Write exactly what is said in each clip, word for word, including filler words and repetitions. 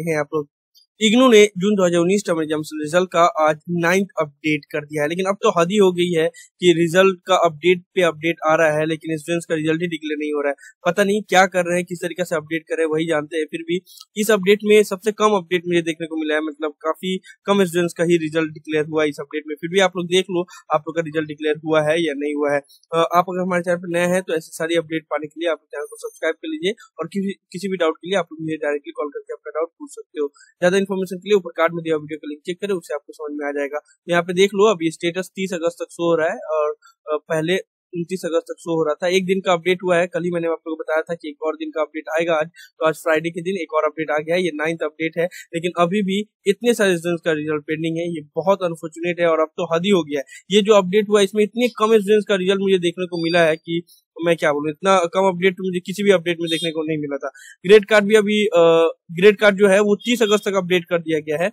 सकते हैं आप लोग। इग्नू ने जून दो हज़ार उन्नीस टर्म एग्जाम्स रिजल्ट का आज नाइन्थ अपडेट कर दिया है, लेकिन अब तो हद ही हो गई है कि रिजल्ट का अपडेट पे अपडेट आ रहा है लेकिन स्टूडेंट्स का रिजल्ट ही डिक्लेयर नहीं हो रहा है। पता नहीं क्या कर रहे हैं, किस तरीके से अपडेट कर रहे हैं वही जानते हैं। फिर भी इस अपडेट में सबसे कम अपडेट मुझे देखने को मिला है, मतलब काफी कम स्टूडेंट्स का ही रिजल्ट डिक्लेयर हुआ है इस अपडेट में। फिर भी आप लोग देख लो आप लोग का रिजल्ट डिक्लेयर हुआ है या नहीं हुआ है। आप अगर हमारे चैनल पर नया है तो ऐसी सारी अपडेट पाने के लिए आप चैनल को सब्सक्राइब कर लीजिए और किसी भी डाउट के लिए आप लोग मुझे डायरेक्टली कॉल करके आपका डाउट पूछ सकते हो। ज्यादा इन्फॉर्मेशन के लिए ऊपर कार्ड में दिया वीडियो का लिंक चेक करें, उससे आपको समझ में आ जाएगा। यहाँ पे देख लो अभी स्टेटस तीस अगस्त तक शो हो रहा है और पहले उनतीस अगस्त तक शो हो रहा था। एक दिन का अपडेट हुआ है, कल ही मैंने आप लोगों को बताया था कि एक और दिन का अपडेट आएगा आज, तो आज फ्राइडे के दिन एक और अपडेट आ गया है। ये नाइन्थ अपडेट है लेकिन अभी भी इतने सारे स्टूडेंट्स का रिजल्ट पेंडिंग है, ये बहुत अनफॉर्चुनेट है और अब तो हद ही हो गया है। ये जो अपडेट हुआ इसमें इतने कम स्टूडेंट्स का रिजल्ट मुझे देखने को मिला है कि मैं क्या बोलूं, इतना कम अपडेट मुझे किसी भी अपडेट में देखने को नहीं मिला था। ग्रेड कार्ड भी अभी ग्रेड कार्ड जो है वो तीस अगस्त तक अपडेट कर दिया गया है,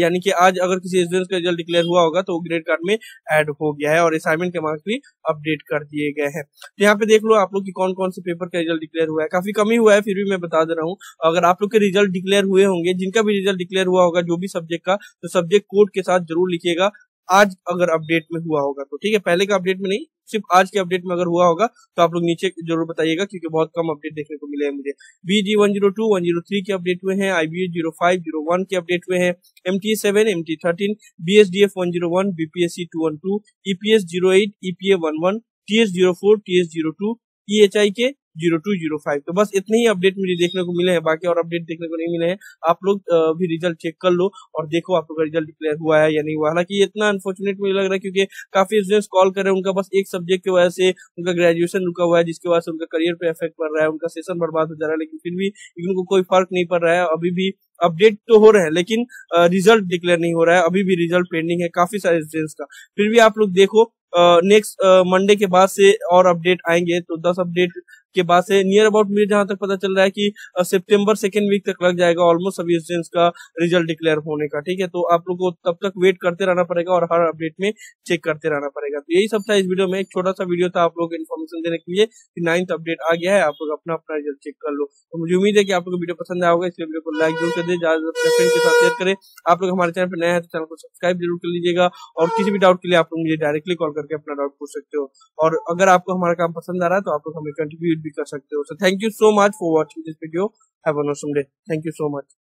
यानी कि आज अगर किसी स्टूडेंट का रिजल्ट डिक्लेयर हुआ होगा तो वो ग्रेड कार्ड में ऐड हो गया है और असाइनमेंट के मार्क्स भी अपडेट कर दिए गए हैं। तो यहाँ पे देख लो आप लोग की कौन कौन से पेपर का रिजल्ट डिक्लेयर हुआ है। काफी कम ही हुआ है फिर भी मैं बता दे रहा हूँ। अगर आप लोग के रिजल्ट डिक्लेयर हुए होंगे, जिनका भी रिजल्ट डिक्लेयर हुआ होगा जो भी सब्जेक्ट का, तो सब्जेक्ट कोड के साथ जरूर लिखिएगा आज अगर अपडेट में हुआ होगा तो, ठीक है, पहले का अपडेट में नहीं, सिर्फ आज के अपडेट में अगर हुआ होगा तो आप लोग नीचे जरूर बताइएगा क्योंकि बहुत कम अपडेट देखने को मिले हैं मुझे। BG one zero two one zero three के अपडेट हुए हैं, IBU zero five zero one के अपडेट हुए हैं, MT seven MT thirteen, BSDF one zero one, BPSC two one two, EPS zero eight, EPA one one, TS zero four, TS zero two, EHI के zero to zero five. तो बस इतने ही update मुझे देखने को मिले हैं, बाकी और अपडेट देखने को नहीं मिले हैं। आप लोग भी रिजल्ट चेक कर लो और देखो आप लोग का रिजल्ट डिक्लेयर हुआ है या नहीं हुआ। हालांकि इतना अनफॉर्चुनेट मुझे लग रहा है क्योंकि काफी स्टूडेंट्स कॉल कर रहे हैं, उनका बस एक सब्जेक्ट की वजह से उनका ग्रेजुएशन रुका हुआ है जिसकी वजह से उनका करियर पे इफेक्ट पड़ रहा है, उनका सेशन बर्बाद हो जा रहा है, लेकिन फिर भी इनको कोई फर्क नहीं पड़ रहा है। अभी भी अपडेट तो हो रहे हैं लेकिन रिजल्ट डिक्लेयर नहीं हो रहा है, अभी भी रिजल्ट पेंडिंग है काफी सारे स्टूडेंट्स का। फिर भी आप लोग देखो नेक्स्ट मंडे के बाद से और अपडेट आएंगे, तो दस अपडेट के बाद से नियर अबाउट मुझे जहां तक पता चल रहा है कि सितंबर सेकेंड वीक तक लग जाएगा ऑलमोस्ट सभी स्टूडेंट्स का रिजल्ट डिक्लेयर होने का, ठीक है। तो आप लोग को तब तक वेट करते रहना पड़ेगा और हर अपडेट में चेक करते रहना पड़ेगा। तो यही सब था इस वीडियो में, एक छोटा सा वीडियो था आप लोग को इन्फॉर्मेशन देने के लिए कि नाइन्थ अपडेट आ गया है, आप लोग अपना अपना रिजल्ट चेक कर लो। तो मुझे उम्मीद है कि आप लोग को वीडियो पसंद आया होगा, इसलिए वीडियो को लाइक जरूर कर दें, ज्यादा अपने फ्रेंड के साथ शेयर करें। आप लोग हमारे चैनल पर नया है तो चैनल को सब्सक्राइब जरूर कर लीजिएगा और किसी भी डाउट के लिए आप लोग मुझे डायरेक्टली कॉल करके अपना डाउट पूछ सकते हो। और अगर आपको हमारा काम पसंद आ रहा है तो आप लोग हमें कंट्रीब्यूट भी कर सकते हो। So thank you so much for watching this video. Have an awesome day. Thank you so much.